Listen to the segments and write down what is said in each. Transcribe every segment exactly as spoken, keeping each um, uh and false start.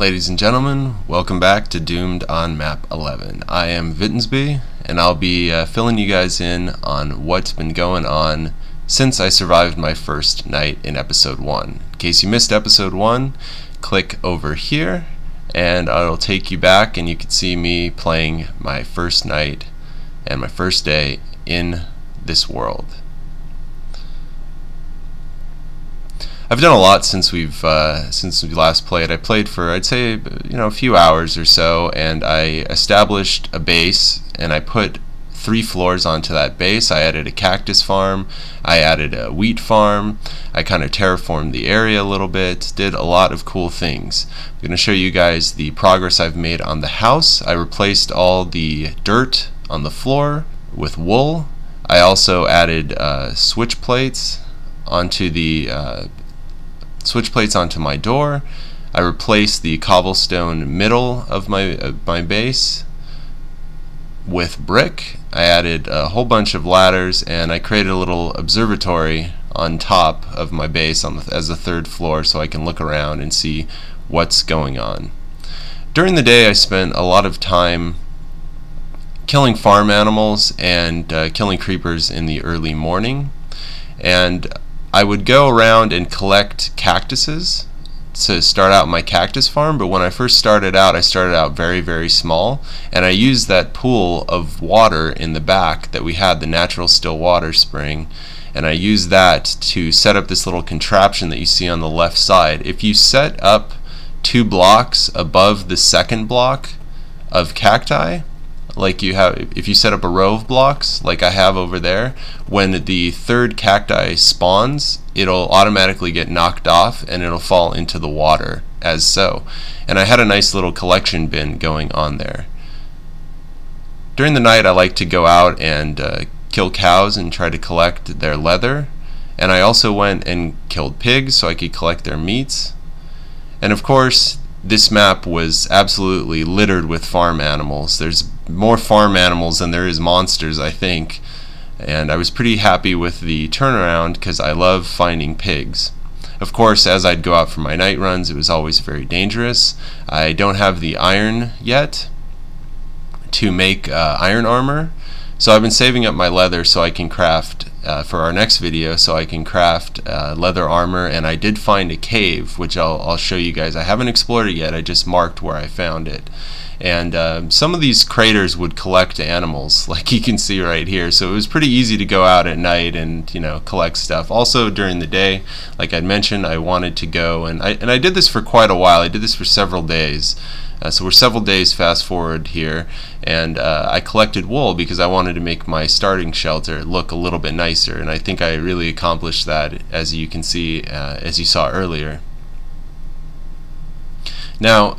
Ladies and gentlemen, welcome back to Doomed on Map eleven. I am Vitensby, and I'll be uh, filling you guys in on what's been going on since I survived my first night in episode one. In case you missed episode one, click over here, and it'll take you back, and you can see me playing my first night and my first day in this world. I've done a lot since we've uh, since we last played. I played for, I'd say, you know, a few hours or so, and I established a base, and I put three floors onto that base. I added a cactus farm, I added a wheat farm, I kind of terraformed the area a little bit, did a lot of cool things. I'm going to show you guys the progress I've made on the house. I replaced all the dirt on the floor with wool. I also added uh, switch plates onto the uh, switch plates onto my door. I replaced the cobblestone middle of my uh, my base with brick. I added a whole bunch of ladders, and I created a little observatory on top of my base on the, as the third floor, so I can look around and see what's going on. During the day, I spent a lot of time killing farm animals and uh, killing creepers in the early morning, and I would go around and collect cactuses to start out my cactus farm. But when I first started out, I started out very, very small, and I used that pool of water in the back that we had, the natural still water spring, and I used that to set up this little contraption that you see on the left side. If you set up two blocks above the second block of cacti, like you have, if you set up a row of blocks like I have over there, when the third cacti spawns, it'll automatically get knocked off and it'll fall into the water as so. And I had a nice little collection bin going on there. During the night, I like to go out and uh, kill cows and try to collect their leather, and I also went and killed pigs so I could collect their meats. And of course, this map was absolutely littered with farm animals. There's more farm animals than there is monsters, I think, and I was pretty happy with the turnaround because I love finding pigs. Of course, as I'd go out for my night runs, it was always very dangerous. I don't have the iron yet to make uh, iron armor, so I've been saving up my leather so I can craft Uh, for our next video, so I can craft uh, leather armor. And I did find a cave, which I'll, I'll show you guys. I haven't explored it yet, I just marked where I found it. And uh, some of these craters would collect animals, like you can see right here, so it was pretty easy to go out at night and, you know, collect stuff. Also during the day, like I'd mentioned, I wanted to go, and I, and I did this for quite a while. I did this for several days. Uh, so we're several days fast forward here, and uh, I collected wool because I wanted to make my starting shelter look a little bit nicer, and I think I really accomplished that, as you can see, uh, as you saw earlier. Now,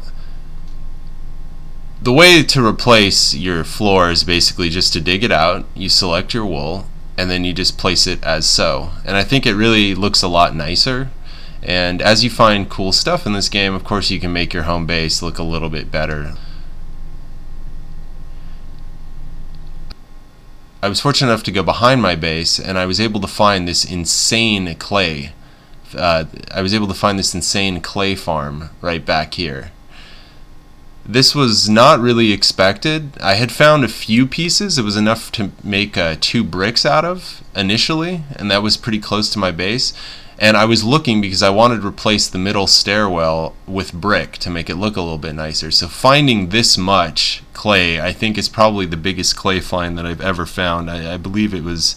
the way to replace your floor is basically just to dig it out. You select your wool, and then you just place it as so, and I think it really looks a lot nicer. And as you find cool stuff in this game, of course, you can make your home base look a little bit better. I was fortunate enough to go behind my base, and I was able to find this insane clay. Uh, I was able to find this insane clay farm right back here. This was not really expected. I had found a few pieces. It was enough to make uh, two bricks out of initially, and that was pretty close to my base. And I was looking because I wanted to replace the middle stairwell with brick to make it look a little bit nicer. So finding this much clay, I think, is probably the biggest clay find that I've ever found. I, I believe it was,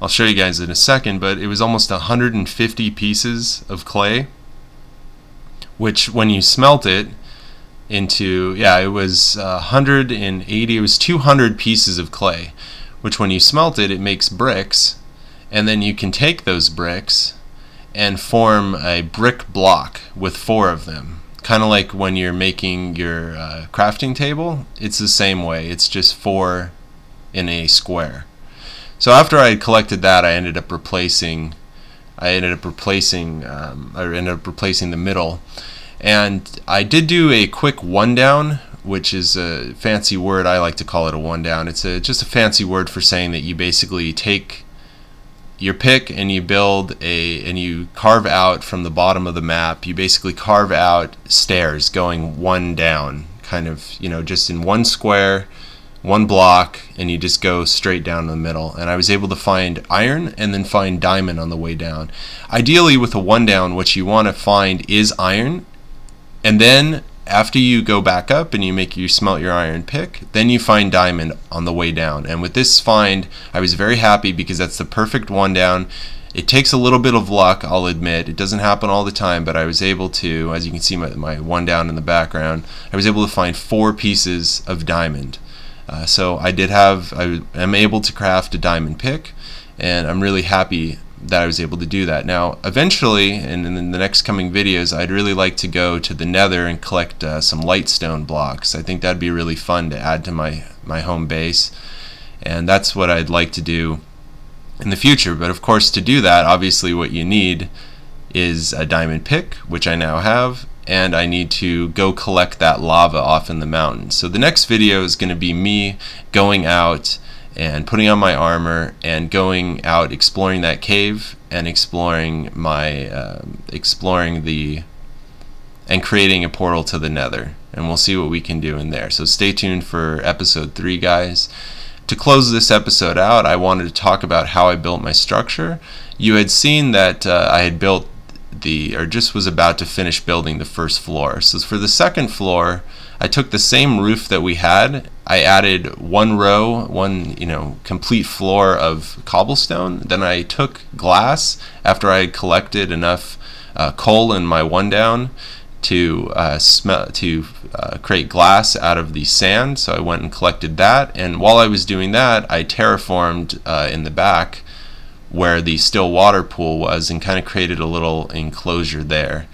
I'll show you guys in a second, but it was almost one hundred fifty pieces of clay, which when you smelt it into, yeah, it was one hundred eighty, it was two hundred pieces of clay, which when you smelt it, it makes bricks, and then you can take those bricks and form a brick block with four of them. Kind of like when you're making your uh, crafting table, it's the same way. It's just four in a square. So after I had collected that, I ended up replacing, I ended up replacing, um, I ended up replacing the middle, and I did do a quick one down, which is a fancy word. I like to call it a one down. It's a, just a fancy word for saying that you basically take your pick and you build a, and you carve out from the bottom of the map, you basically carve out stairs going one down, kind of, you know, just in one square, one block, and you just go straight down the middle. And I was able to find iron and then find diamond on the way down. Ideally with a one down, what you want to find is iron, and then after you go back up and you make you smelt your iron pick, then you find diamond on the way down. And with this find, I was very happy because that's the perfect one down. It takes a little bit of luck, I'll admit. It doesn't happen all the time, but I was able to, as you can see my, my one down in the background, I was able to find four pieces of diamond. Uh, so I did have, I am able to craft a diamond pick, and I'm really happy that I was able to do that. Now eventually, and in the next coming videos, I'd really like to go to the Nether and collect uh, some lightstone blocks. I think that'd be really fun to add to my, my home base, and that's what I'd like to do in the future. But of course, to do that, obviously what you need is a diamond pick, which I now have, and I need to go collect that lava off in the mountain. So the next video is going to be me going out and putting on my armor and going out exploring that cave and exploring my uh, exploring the and creating a portal to the Nether, and we'll see what we can do in there. So stay tuned for episode three, guys. To close this episode out, I wanted to talk about how I built my structure. You had seen that uh, I had built the, or just was about to finish building the first floor. So for the second floor, I took the same roof that we had. I added one row, one, you know, complete floor of cobblestone. Then I took glass after I had collected enough uh, coal in my one down to uh, smell to uh, create glass out of the sand. So I went and collected that. And while I was doing that, I terraformed uh, in the back where the still water pool was, and kind of created a little enclosure there.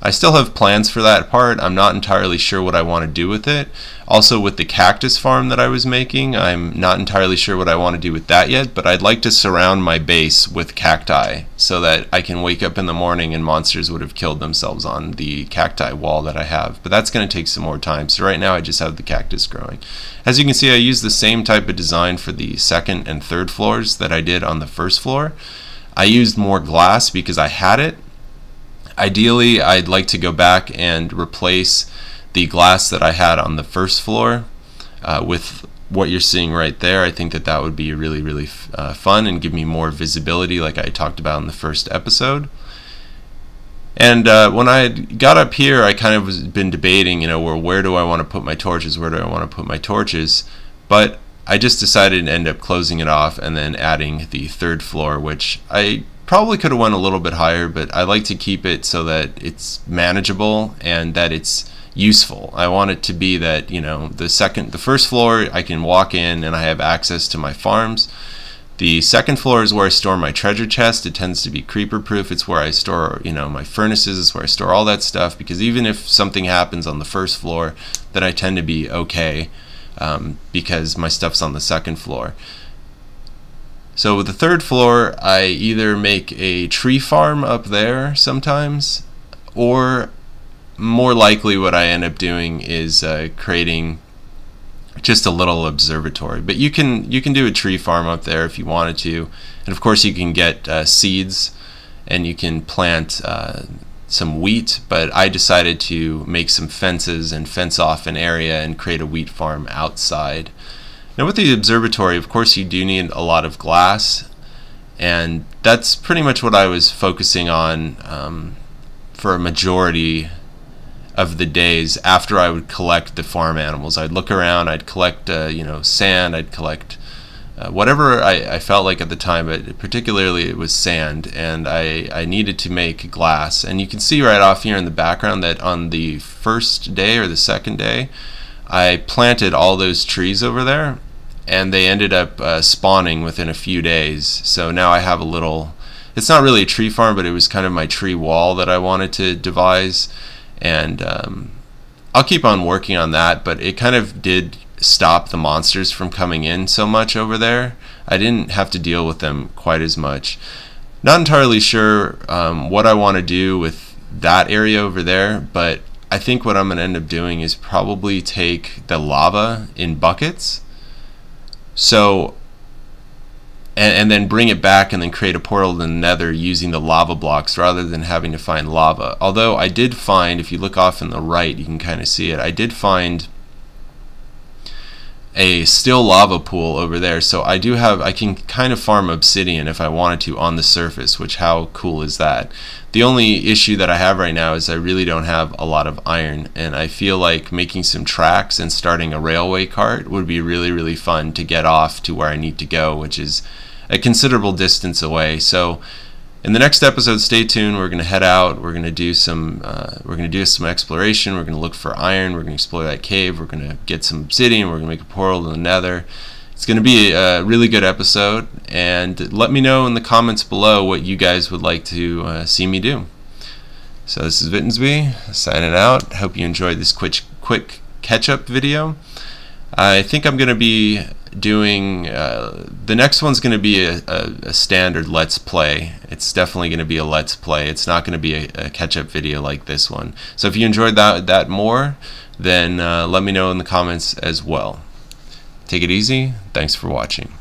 I still have plans for that part. I'm not entirely sure what I want to do with it. Also with the cactus farm that I was making, I'm not entirely sure what I want to do with that yet, but I'd like to surround my base with cacti so that I can wake up in the morning and monsters would have killed themselves on the cacti wall that I have. But that's going to take some more time. So right now I just have the cactus growing. As you can see, I used the same type of design for the second and third floors that I did on the first floor. I used more glass because I had it. Ideally, I'd like to go back and replace the glass that I had on the first floor uh, with what you're seeing right there. I think that that would be really, really uh, fun and give me more visibility like I talked about in the first episode. And uh, when I had got up here, I kind of was been debating, you know, where, where do I want to put my torches? Where do I want to put my torches? But I just decided to end up closing it off and then adding the third floor, which I probably could have went a little bit higher, but I like to keep it so that it's manageable and that it's useful. I want it to be that, you know, the second, the first floor I can walk in and I have access to my farms. The second floor is where I store my treasure chest. It tends to be creeper proof. It's where I store, you know, my furnaces. It's where I store all that stuff, because even if something happens on the first floor, then I tend to be okay um, because my stuff's on the second floor. So with the third floor, I either make a tree farm up there sometimes, or more likely what I end up doing is uh, creating just a little observatory. But you can you can do a tree farm up there if you wanted to, and of course you can get uh, seeds and you can plant uh, some wheat. But I decided to make some fences and fence off an area and create a wheat farm outside. Now with the observatory, of course you do need a lot of glass, and that's pretty much what I was focusing on um, for a majority of the days after I would collect the farm animals. I'd look around, I'd collect uh, you know, sand, I'd collect uh, whatever I, I felt like at the time, but particularly it was sand, and I, I needed to make glass. And you can see right off here in the background that on the first day or the second day, I planted all those trees over there, and they ended up uh, spawning within a few days. So now I have a little, it's not really a tree farm, but it was kind of my tree wall that I wanted to devise, and um, I'll keep on working on that. But it kind of did stop the monsters from coming in so much over there. I didn't have to deal with them quite as much. Not entirely sure um, what I want to do with that area over there, but I think what I'm going to end up doing is probably take the lava in buckets. So and, and then bring it back and then create a portal to the nether using the lava blocks rather than having to find lava. Although I did find, if you look off in the right, you can kind of see it, I did find a still lava pool over there, so I do have, I can kind of farm obsidian if I wanted to on the surface, which how cool is that? The only issue that I have right now is I really don't have a lot of iron, and I feel like making some tracks and starting a railway cart would be really, really fun to get off to where I need to go, which is a considerable distance away. So in the next episode, stay tuned. We're going to head out. We're going to do some. Uh, we're going to do some exploration. We're going to look for iron. We're going to explore that cave. We're going to get some obsidian. We're going to make a portal to the nether. It's going to be a really good episode. And let me know in the comments below what you guys would like to uh, see me do. So this is Vitensby signing out. Hope you enjoyed this quick quick catch-up video. I think I'm going to be doing uh, the next one's going to be a, a, a standard let's play. It's definitely going to be a let's play. It's not going to be a, a catch-up video like this one. So if you enjoyed that that more, then uh, let me know in the comments as well. Take it easy. Thanks for watching.